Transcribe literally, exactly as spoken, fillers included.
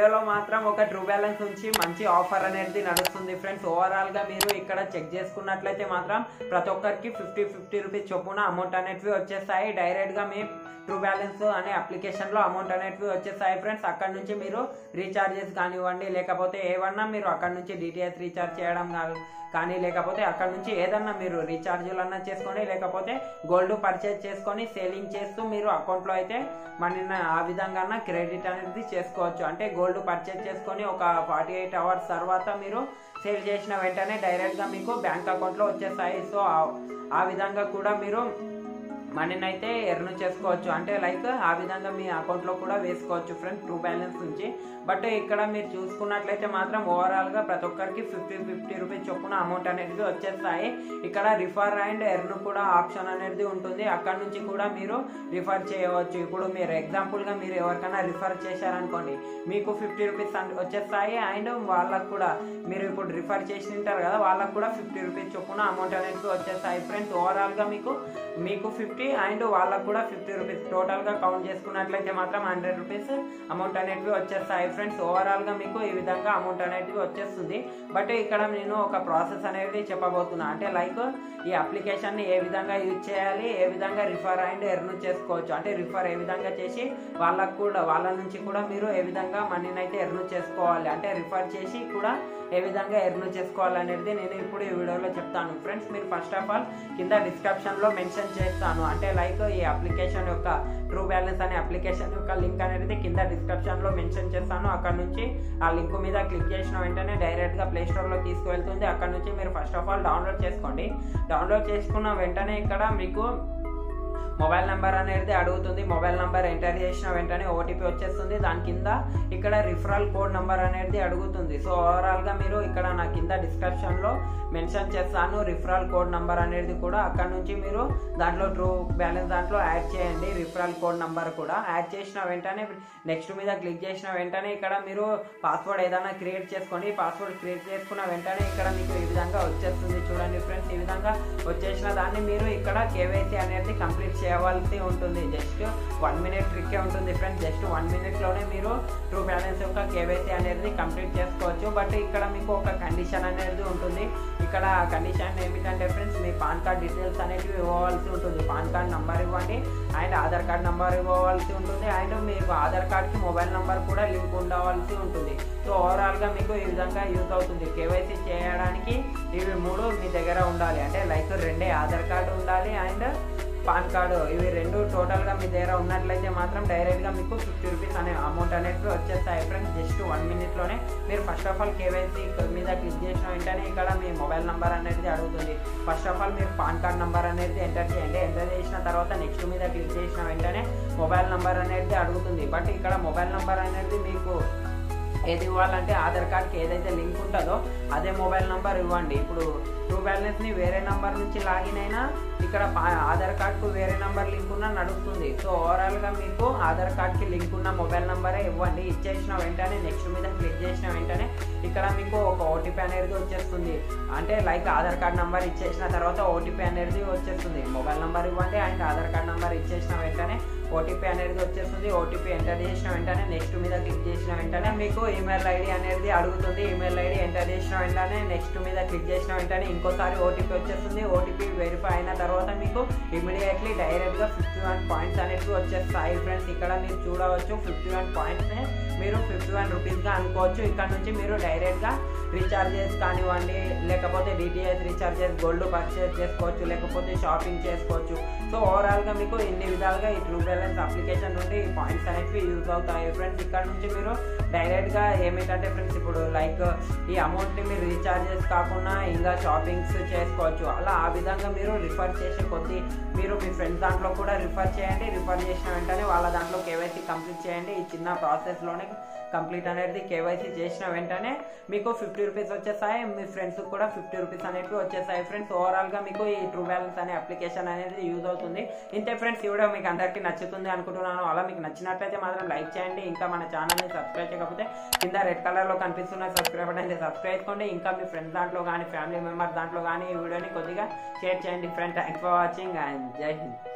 వీడియోలో మాత్రం ఒక ట్రూ బ్యాలెన్స్ నుంచి మంచి ఆఫర్ అనేది నడుస్తుంది ఫ్రెండ్స్. ఓవరాల్ గా మీరు ఇక్కడ చెక్ చేసుకున్నట్లయితే మాత్రం ప్రతి ఒక్కరికి ఫిఫ్టీ ఫిఫ్టీ రూపీస్ చొప్పున అమౌంట్ అనేటివి వచ్చేస్తాయి. డైరెక్ట్ గా మీ ట్రూ బ్యాలెన్స్ అనే అప్లికేషన్ లో అమౌంట్ అనేటివి వచ్చేస్తాయి ఫ్రెండ్స్. అక్కడ నుంచి మీరు రీఛార్జెస్ కానివ్వండి, లేకపోతే ఏమన్నా మీరు అక్కడ నుంచి డిటిహెచ్ రీఛార్జ్ చేయడం కానీ, లేకపోతే అక్కడ నుంచి ఏదన్నా మీరు రీఛార్జీలు అన్నా చేసుకొని, లేకపోతే గోల్డ్ పర్చేజ్ చేసుకొని సేలింగ్ చేస్తూ మీరు అకౌంట్లో అయితే మనీ ఆ విధంగా క్రెడిట్ అనేది చేసుకోవచ్చు. అంటే గోల్డ్ పర్చేజ్ చేసుకొని ఒక ఫార్టీ ఎయిట్ అవర్స్ తర్వాత మీరు సేల్ చేసిన వెంటనే డైరెక్ట్గా మీకు బ్యాంక్ అకౌంట్లో వచ్చేస్తాయి. సో ఆ విధంగా కూడా మీరు మనీని అయితే ఎర్న్ చేసుకోవచ్చు. అంటే లైక్ ఆ విధంగా మీ అకౌంట్లో కూడా వేసుకోవచ్చు ఫ్రెండ్స్ ట్రూ బ్యాలెన్స్ నుంచి. బట్ ఇక్కడ మీరు చూసుకున్నట్లయితే మాత్రం ఓవరాల్గా ప్రతి ఒక్కరికి ఫిఫ్టీ ఫిఫ్టీ రూపీస్ చొప్పున అమౌంట్ అనేది వచ్చేస్తాయి. ఇక్కడ రిఫర్ అండ్ ఎర్న్ కూడా ఆప్షన్ అనేది ఉంటుంది. అక్కడ నుంచి కూడా మీరు రిఫర్ చేయవచ్చు. ఇప్పుడు మీరు ఎగ్జాంపుల్గా మీరు ఎవరికైనా రిఫర్ చేశారనుకోండి, మీకు ఫిఫ్టీ రూపీస్ వచ్చేస్తాయి. అండ్ వాళ్ళకు కూడా మీరు ఇప్పుడు రిఫర్ చేసింటారు కదా, వాళ్ళకు కూడా ఫిఫ్టీ రూపీస్ చొప్పున అమౌంట్ అనేది వచ్చేస్తాయి ఫ్రెండ్స్. ఓవరాల్గా మీకు మీకు ఫిఫ్టీ అండ్ వాళ్ళకు కూడా ఫిఫ్టీ రూపీస్ టోటల్ గా కౌంట్ చేసుకున్నట్లయితే మాత్రం హండ్రెడ్ రూపీస్ అమౌంట్ అనేటివి వచ్చేస్తాయి ఫ్రెండ్స్. ఓవరాల్ గా మీకు ఈ విధంగా అమౌంట్ అనేది వచ్చేస్తుంది. బట్ ఇక్కడ నేను ఒక ప్రాసెస్ అనేది చెప్పబోతున్నా. అంటే లైక్ ఈ అప్లికేషన్ ని ఏ విధంగా యూజ్ చేయాలి, ఏ విధంగా రిఫర్ అండ్ ఎర్న్ చేసుకోవచ్చు, అంటే రిఫర్ ఏ విధంగా చేసి వాళ్ళకు కూడా వాళ్ళ నుంచి కూడా మీరు ఏ విధంగా మనీని అయితే ఎర్న్ చేసుకోవాలి, అంటే రిఫర్ చేసి కూడా ఏ విధంగా ఎర్న్ చేసుకోవాలనేది నేను ఇప్పుడు ఈ వీడియోలో చెప్తాను ఫ్రెండ్స్. మీరు ఫస్ట్ ఆఫ్ ఆల్ కింద డిస్క్రిప్షన్లో మెన్షన్ చేస్తాను. అంటే లైక్ ఈ అప్లికేషన్ యొక్క ట్రూ బ్యాలెన్స్ అనే అప్లికేషన్ యొక్క లింక్ అనేది కింద డిస్క్రిప్షన్లో మెన్షన్ చేస్తాను. అక్కడ నుంచి ఆ లింక్ మీద క్లిక్ చేసిన వెంటనే డైరెక్ట్గా ప్లేస్టోర్లో తీసుకువెళ్తుంది. అక్కడ నుంచి మీరు ఫస్ట్ ఆఫ్ ఆల్ డౌన్లోడ్ చేసుకోండి. డౌన్లోడ్ చేసుకున్న వెంటనే ఇక్కడ మీకు మొబైల్ నెంబర్ అనేది అడుగుతుంది. మొబైల్ నెంబర్ ఎంటర్ చేసిన వెంటనే ఓటీపీ వచ్చేస్తుంది. దాని కింద ఇక్కడ రిఫరల్ కోడ్ నెంబర్ అనేది అడుగుతుంది. సో ఓవరాల్గా మీరు ఇక్కడ నా కింద డిస్క్రిప్షన్లో మెన్షన్ చేస్తాను రిఫరల్ కోడ్ నెంబర్ అనేది కూడా. అక్కడ నుంచి మీరు దాంట్లో ట్రూ బ్యాలెన్స్ దాంట్లో యాడ్ చేయండి రిఫరల్ కోడ్ నెంబర్ కూడా. యాడ్ చేసిన వెంటనే నెక్స్ట్ మీద క్లిక్ చేసిన వెంటనే ఇక్కడ మీరు పాస్వర్డ్ ఏదైనా క్రియేట్ చేసుకోండి. పాస్వర్డ్ క్రియేట్ చేసుకున్న వెంటనే ఇక్కడ మీకు ఈ విధంగా వచ్చేస్తుంది చూడండి ఫ్రెండ్స్. ఈ విధంగా వచ్చేసిన దాన్ని మీరు ఇక్కడ కేవైసీ అనేది కంప్లీట్ చేయాలి చేయవలసి ఉంటుంది. జస్ట్ వన్ మినిట్ ట్రిక్కే ఉంటుంది ఫ్రెండ్స్. జస్ట్ వన్ మినిట్లోనే మీరు ట్రూ బ్యాలెన్స్ యొక్క కేవైసీ అనేది కంప్లీట్ చేసుకోవచ్చు. బట్ ఇక్కడ మీకు ఒక కండిషన్ అనేది ఉంటుంది. ఇక్కడ కండిషన్ ఏమిటంటే ఫ్రెండ్స్, మీ పాన్ కార్డ్ డీటెయిల్స్ అనేవి ఇవ్వవలసి ఉంటుంది. పాన్ కార్డ్ నెంబర్ ఇవ్వండి అండ్ ఆధార్ కార్డ్ నెంబర్ ఇవ్వవలసి ఉంటుంది. అండ్ మీకు ఆధార్ కార్డ్కి మొబైల్ నెంబర్ కూడా లింక్ ఉండవలసి ఉంటుంది. సో ఓవరాల్గా మీకు ఈ విధంగా యూజ్ అవుతుంది. కేవైసీ చేయడానికి ఇవి మూడు మీ దగ్గర ఉండాలి. అంటే లైక్ రెండే, ఆధార్ కార్డు ఉండాలి అండ్ పాన్ కార్డు. ఇవి రెండు టోటల్గా మీ దగ్గర ఉన్నట్లయితే మాత్రం డైరెక్ట్గా మీకు ఫిఫ్టీ రూపీస్ అనే అమౌంట్ అనేది వచ్చేస్తాయి ఫ్రెండ్స్. జస్ట్ వన్ మినిట్లోనే మీరు ఫస్ట్ ఆఫ్ ఆల్ కేవైసీ మీద క్లిక్ చేసిన వెంటనే ఇక్కడ మీ మొబైల్ నెంబర్ అనేది అడుగుతుంది. ఫస్ట్ ఆఫ్ ఆల్ మీరు పాన్ కార్డ్ నెంబర్ అనేది ఎంటర్ చేయండి. ఎంటర్ చేసిన తర్వాత నెక్స్ట్ మీద క్లిక్ చేసిన వెంటనే మొబైల్ నెంబర్ అనేది అడుగుతుంది. బట్ ఇక్కడ మొబైల్ నెంబర్ అనేది మీకు ఏది ఇవ్వాలంటే ఆధార్ కార్డ్కి ఏదైతే లింక్ ఉంటుందో అదే మొబైల్ నెంబర్ ఇవ్వండి. ఇప్పుడు ట్రూ బ్యాలెన్స్ని వేరే నెంబర్ నుంచి లాగిన్ అయినా ఇక్కడ ఆధార్ కార్డ్కు వేరే నెంబర్ లింక్ ఉన్న నడుస్తుంది. సో ఓవరాల్గా మీకు ఆధార్ కార్డ్కి లింక్ ఉన్న మొబైల్ నెంబరే ఇవ్వండి. ఇచ్చేసిన వెంటనే నెక్స్ట్ మీద క్లిక్ చేసిన వెంటనే ఇక్కడ మీకు ఒక ఓటీపీ అనేది వచ్చేస్తుంది. అంటే లైక్ ఆధార్ కార్డ్ నెంబర్ ఇచ్చేసిన తర్వాత ఓటీపీ అనేది వచ్చేస్తుంది. మొబైల్ నెంబర్ ఇవ్వండి అండ్ ఆధార్ కార్డ్ నెంబర్ ఇచ్చేసిన వెంటనే ఓటీపీ అనేది వచ్చేస్తుంది. ఓటీపీ ఎంటర్ చేసిన వెంటనే నెక్స్ట్ మీద క్లిక్ చేసిన వెంటనే మీకు ఈమెయిల్ ఐడి అనేది అడుగుతుంది. ఈమెయిల్ ఐడి ఎంటర్ చేసిన వెంటనే నెక్స్ట్ మీద క్లిక్ చేసిన వెంటనే ఇంకోసారి ఓటీపీ వచ్చేస్తుంది. ఓటీపీ వెరిఫై అయిన తర్వాత మీకు ఇమీడియట్లీ డైరెక్ట్గా ఫిఫ్టీ వన్ పాయింట్స్ అనేవి వచ్చేస్తాయి ఫ్రెండ్స్. ఇక్కడ మీరు చూడవచ్చు ఫిఫ్టీ వన్ పాయింట్స్ని మీరు ఫిఫ్టీ వన్ రూపీస్గా అనుకోవచ్చు. ఇక్కడ నుంచి మీరు డైరెక్ట్గా రీఛార్జెస్ కానివ్వండి, లేకపోతే డిటిహెచ్ రీఛార్జెస్, గోల్డ్ పర్చేజ్ చేసుకోవచ్చు, లేకపోతే షాపింగ్ చేసుకోవచ్చు. సో ఓవరాల్గా మీకు ఇన్ని విధాలుగా ఈ ట్రూ బ్యాలెన్స్ అప్లికేషన్ నుండి ఈ పాయింట్స్ అనేవి యూజ్ అవుతాయి ఫ్రెండ్స్. ఇక్కడ నుంచి మీరు డైరెక్ట్గా ఏమిటంటే ఫ్రెండ్స్, ఇప్పుడు లైక్ ఈ అమౌంట్ని మీరు రీఛార్జెస్ కాకుండా ఇంకా షాపింగ్స్ చేసుకోవచ్చు. అలా ఆ విధంగా మీరు రిఫర్ చేసే కొద్ది మీరు మీ ఫ్రెండ్స్ దాంట్లో కూడా రిఫర్ చేయండి. రిఫర్ చేసిన వెంటనే వాళ్ళ దాంట్లో కేవైసీ కంప్లీట్ చేయండి. ఈ చిన్న ప్రాసెస్లోనే కంప్లీట్ అనేది కేవైసీ చేసిన వెంటనే మీకు ఫిఫ్టీ రూపీస్ వచ్చేసాయి. మీ ఫ్రెండ్స్కి కూడా ఫిఫ్టీ రూపీస్ అనేవి వచ్చేసాయి ఫ్రెండ్స్. ఓవరాల్గా మీకు ఈ ట్రూ బ్యాలెన్స్ అనే అప్లికేషన్ అనేది యూజ్ అవుతుంది. ఇంతే ఫ్రెండ్స్, ఈ వీడియో మీకు అందరికీ నచ్చుతుంది అనుకుంటున్నాను. అలా మీకు నచ్చినట్లయితే మాత్రం లైక్ చేయండి. ఇంకా మన ఛానల్ని సబ్స్క్రైబ్ చేయకపోతే కింద రెడ్ కలర్లో కనిపిస్తున్న సబ్స్క్రైబ్ అనేది సబ్స్క్రైబ్ చేసుకోండి. ఇంకా మీ ఫ్రెండ్స్ దాంట్లో కానీ, ఫ్యామిలీ మెంబర్స్ దాంట్లో కానీ ఈ వీడియోని కొద్దిగా షేర్ చేయండి friends. Thanks for watching and జై హింద్.